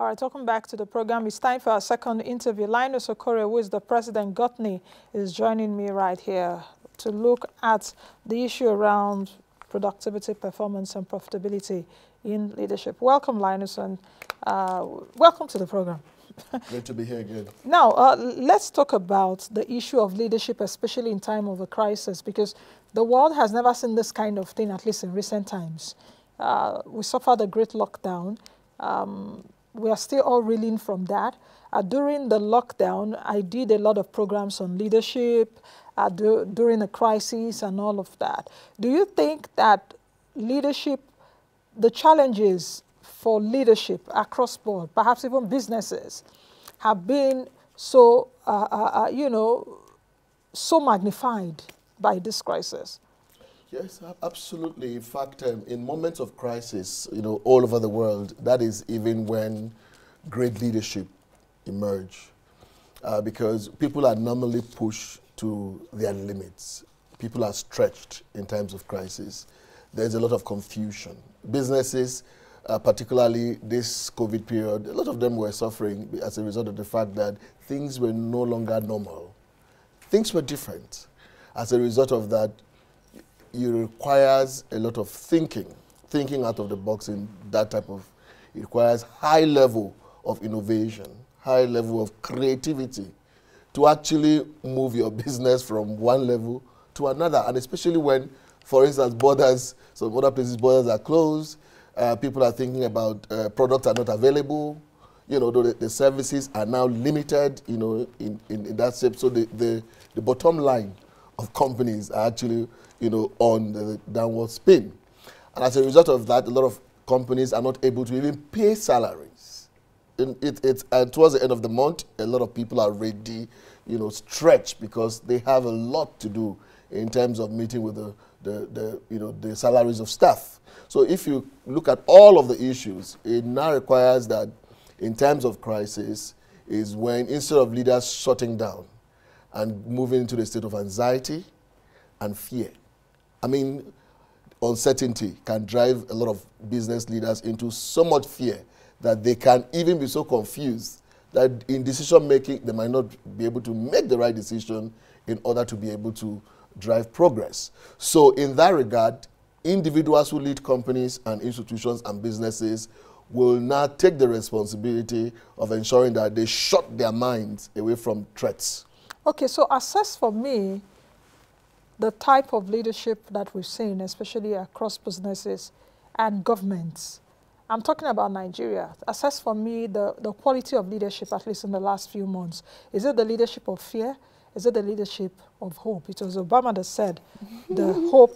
All right, welcome back to the program. It's time for our second interview. Linus Okorie, who is the president Gotney, is joining me right here to look at the issue around productivity, performance, and profitability in leadership. Welcome, Linus, and welcome to the program. Great to be here again. Now, let's talk about the issue of leadership, especially in time of a crisis, because the world has never seen this kind of thing, at least in recent times. We suffered a great lockdown. We are still all reeling from that. During the lockdown, I did a lot of programs on leadership during the crisis and all of that. Do you think that leadership, the challenges for leadership across board, perhaps even businesses, have been so, you know, so magnified by this crisis? Yes, absolutely. In fact, in moments of crisis, you know, all over the world, that is even when great leadership emerge, because people are normally pushed to their limits. People are stretched in times of crisis. There's a lot of confusion. Businesses, particularly this COVID period, a lot of them were suffering as a result of the fact that things were no longer normal. Things were different. As a result of that, it requires a lot of thinking out of the box in that type of, it requires high level of innovation, high level of creativity to actually move your business from one level to another. And especially when, for instance, borders, some other places, borders are closed, people are thinking about products are not available, you know, the services are now limited, you know, in that shape. So the bottom line of companies are actually, you know, on the downward spin. And as a result of that, a lot of companies are not able to even pay salaries. And towards the end of the month, a lot of people are already, you know, stretched because they have a lot to do in terms of meeting with the salaries of staff. So if you look at all of the issues, it now requires that in times of crisis is when, instead of leaders shutting down and moving into the state of anxiety and fear, I mean, uncertainty can drive a lot of business leaders into so much fear that they can even be so confused that in decision making, they might not be able to make the right decision in order to be able to drive progress. So in that regard, individuals who lead companies and institutions and businesses will now take the responsibility of ensuring that they shut their minds away from threats. Okay, so assess for me the type of leadership that we've seen, especially across businesses and governments. I'm talking about Nigeria. Assess for me the quality of leadership, at least in the last few months. Is it the leadership of fear? Is it the leadership of hope? It was Obama that said the hope,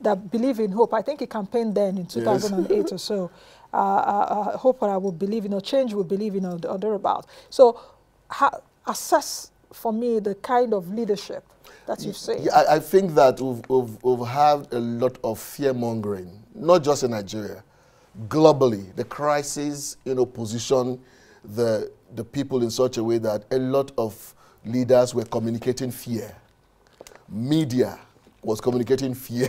that believe in hope. I think he campaigned then in 2008 or so. Hope that I will believe in, or change will believe in, or thereabout. So assess for me the kind of leadership that you've seen. Yeah, I think that we've had a lot of fear-mongering, not just in Nigeria. Globally, the crisis, you know, positioned the people in such a way that a lot of leaders were communicating fear. Media was communicating fear,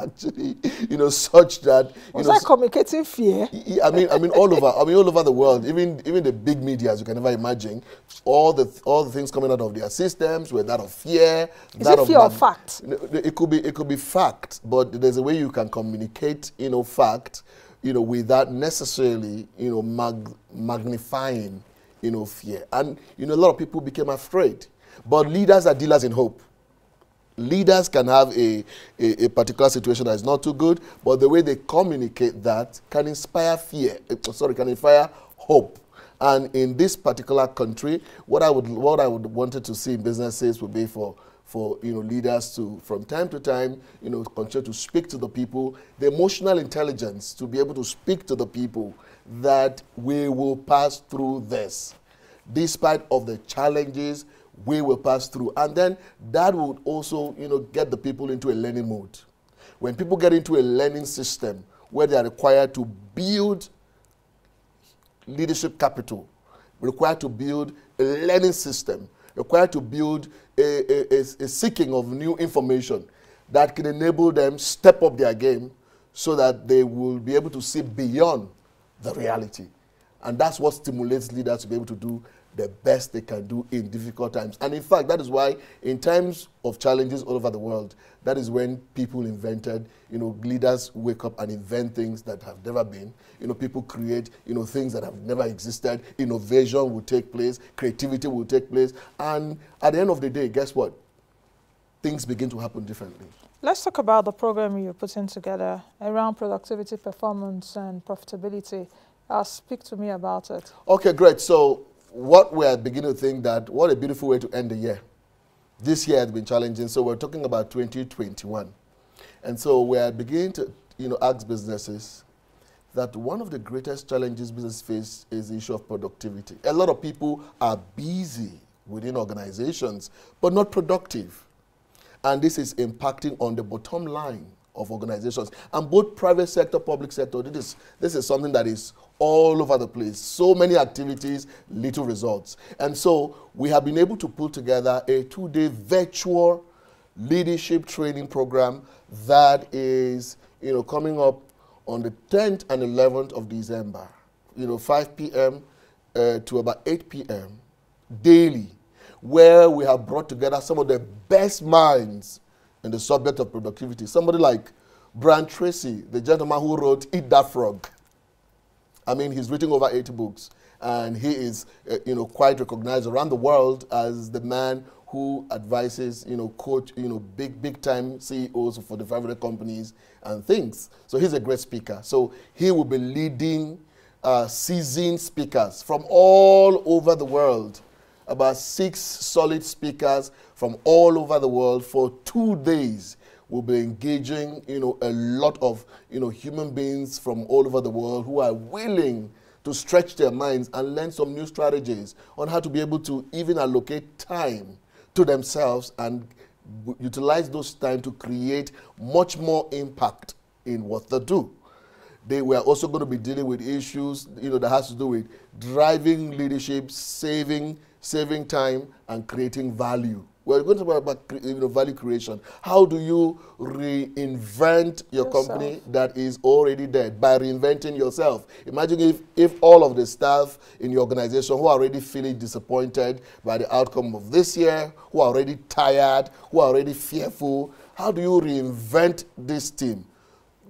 actually, you know, such that... Was that communicating fear? I mean, all over the world, even the big media, as you can never imagine, all the things coming out of their systems were that of fear. Is it fear or fact? It could be fact, but there's a way you can communicate, you know, fact, you know, without necessarily, you know, magnifying, you know, fear. And, you know, a lot of people became afraid. But leaders are dealers in hope. Leaders can have a particular situation that is not too good, but the way they communicate that can inspire fear. Sorry, can inspire hope. And in this particular country, what I would wanted to see in businesses would be for you know, leaders to, from time to time, you know, continue to speak to the people, the emotional intelligence to be able to speak to the people that we will pass through this, despite of the challenges. We will pass through. And then that would also, you know, get the people into a learning mode. When people get into a learning system where they are required to build leadership capital, required to build a learning system, required to build a seeking of new information that can enable them step up their game so that they will be able to see beyond the reality. And that's what stimulates leaders to be able to do the best they can do in difficult times. And in fact, that is why in times of challenges all over the world, that is when people invented, you know, leaders wake up and invent things that have never been. You know, people create, you know, things that have never existed. Innovation will take place. Creativity will take place. And at the end of the day, guess what? Things begin to happen differently. Let's talk about the program you're putting together around productivity, performance, and profitability. Speak to me about it. Okay, great. So what we're beginning to think that, what a beautiful way to end the year. This year has been challenging, so we're talking about 2021. And so we're beginning to, you know, ask businesses that one of the greatest challenges business face is the issue of productivity. A lot of people are busy within organizations, but not productive. And this is impacting on the bottom line of organizations. And both private sector, public sector, this is something that is all over the place. So many activities, little results. And so we have been able to put together a two-day virtual leadership training program that is, you know, coming up on the 10th and 11th of December, you know, 5 p.m. To about 8 p.m. daily, where we have brought together some of the best minds in the subject of productivity. Somebody like Brian Tracy, the gentleman who wrote Eat That Frog. I mean, he's written over 80 books, and he is, you know, quite recognized around the world as the man who advises, you know, coach, you know, big-time CEOs for the 500 companies and things. So he's a great speaker. So he will be leading seasoned speakers from all over the world, about 6 solid speakers from all over the world for 2 days. We'll be engaging, you know, a lot of, you know, human beings from all over the world who are willing to stretch their minds and learn some new strategies on how to be able to even allocate time to themselves and utilize those time to create much more impact in what they do. They were also going to be dealing with issues, you know, that has to do with driving leadership, saving time, and creating value. We're going to talk about, you know, value creation. How do you reinvent your company that is already dead by reinventing yourself? Imagine if all of the staff in your organization who are already feeling disappointed by the outcome of this year, who are already tired, who are already fearful, how do you reinvent this team?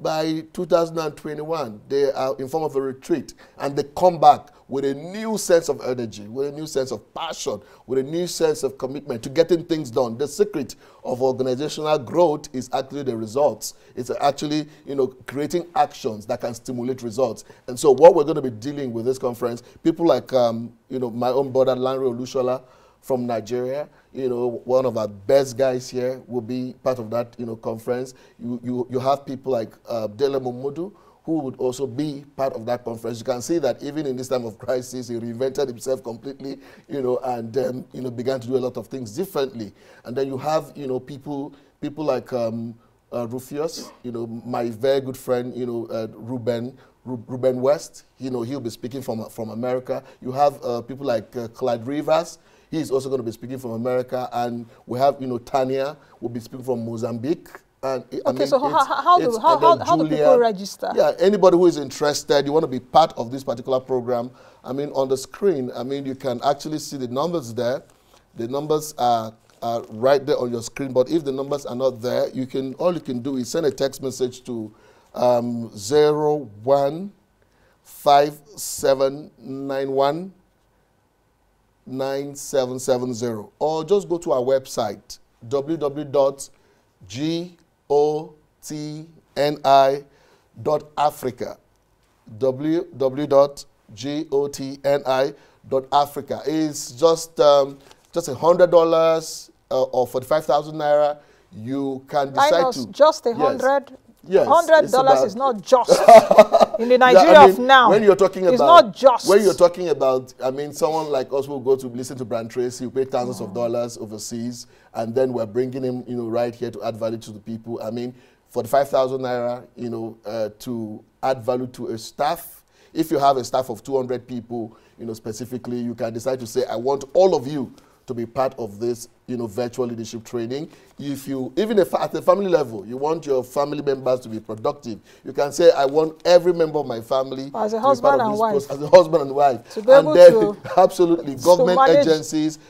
By 2021, they are in form of a retreat, and they come back with a new sense of energy, with a new sense of passion, with a new sense of commitment to getting things done. The secret of organizational growth is actually the results. It's actually, you know, creating actions that can stimulate results. And so what we're going to be dealing with this conference, people like, you know, my own brother, Lanre Olushola, from Nigeria, you know, one of our best guys here will be part of that, you know, conference. You have people like Dele Momodu, who would also be part of that conference. You can see that even in this time of crisis, he reinvented himself completely, you know, and you know, began to do a lot of things differently. And then you have, you know, people like Rufius, you know, my very good friend, you know, Reuben West. You know, he'll be speaking from America. You have people like Clyde Rivers. He's also going to be speaking from America, and we have, you know, Tania will be speaking from Mozambique. And okay, I mean, so how do people register? Yeah, anybody who is interested, you want to be part of this particular program. I mean, on the screen, I mean, you can actually see the numbers there. The numbers are right there on your screen. But if the numbers are not there, you can, all you can do is send a text message to 0157919770, or just go to our website www.gotni.africa. www.gotni.africa is just $100 or 45,000 naira. You can decide to just $100. Yes, $100 is not just in the Nigeria of now. When you're talking about, it's not just. When you're talking about, I mean, someone like us will go to listen to Brian Tracy, who paid thousands of dollars overseas, and then we're bringing him, you know, right here to add value to the people. I mean, for the 5,000 naira, you know, to add value to a staff. If you have a staff of 200 people, you know, specifically, you can decide to say, I want all of you to be part of this, you know, virtual leadership training. If you, even if at the family level, you want your family members to be productive, you can say, I want every member of my family as a husband and wife. As a husband and wife. To be able to absolutely, government agencies,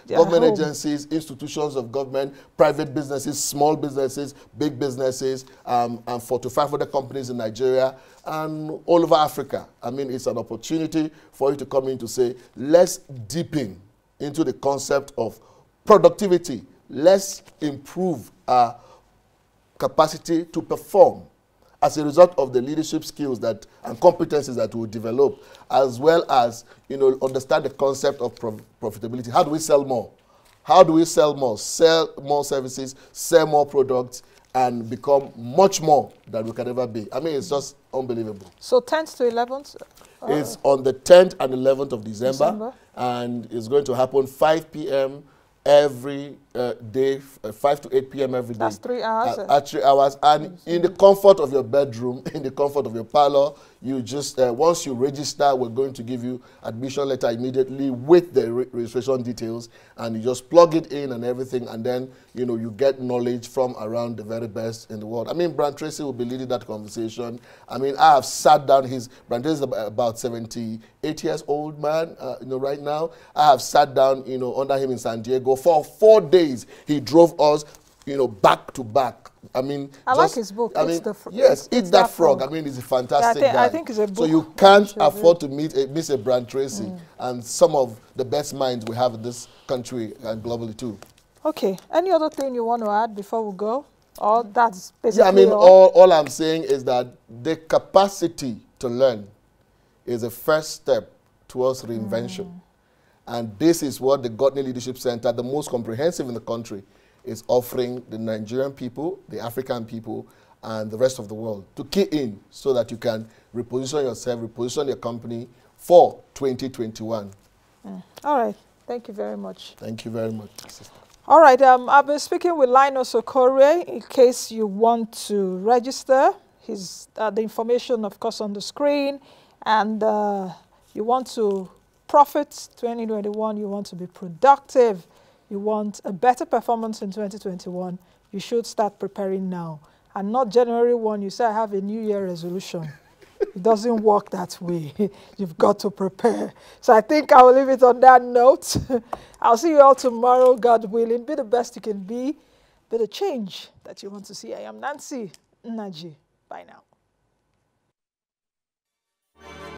institutions of government, private businesses, small businesses, big businesses, and 45 other companies in Nigeria and all over Africa. I mean, it's an opportunity for you to come in to say, let's deepen into the concept of productivity. Let's improve our capacity to perform as a result of the leadership skills that and competencies that we develop, as well as, you know, understand the concept of profitability. How do we sell more? How do we sell more? Sell more services, sell more products, and become much more than we can ever be. I mean, it's just unbelievable. So 10th to 11th? It's on the 10th and 11th of December. And it's going to happen 5 p.m. every day, 5 to 8 p.m. every day. That's 3 hours. 3 hours. And in the comfort of your bedroom, in the comfort of your parlor, you just, once you register, we're going to give you admission letter immediately with the registration details. And you just plug it in and everything. And then, you know, you get knowledge from around the very best in the world. I mean, Brian Tracy will be leading that conversation. I mean, I have sat down, Brian Tracy is about 78 years old man, you know, right now. I have sat down, you know, under him in San Diego for 4 days. He drove us, you know, back to back. I mean, I like his book. I mean, yes, Eat That Frog. I mean, he's a fantastic guy. I think it's a book. So you can't afford to miss a Brian Tracy and some of the best minds we have in this country and globally too. Okay. Any other thing you want to add before we go? Or that's basically all? Yeah, I mean, all I'm saying is that the capacity to learn is a first step towards reinvention. And this is what the Godney Leadership Center, the most comprehensive in the country, is offering the Nigerian people, the African people, and the rest of the world to key in so that you can reposition yourself, reposition your company for 2021. All right. Thank you very much. Thank you very much. All right. I've been speaking with Linus Okorie. In case you want to register, his, the information, of course, on the screen. And you want to profit 2021, you want to be productive, you want a better performance in 2021, you should start preparing now. And not January 1, you say, I have a New Year resolution. It doesn't work that way. You've got to prepare. So I think I will leave it on that note. I'll see you all tomorrow, God willing. Be the best you can be the change that you want to see. I am Nancy Nnaji. Bye now.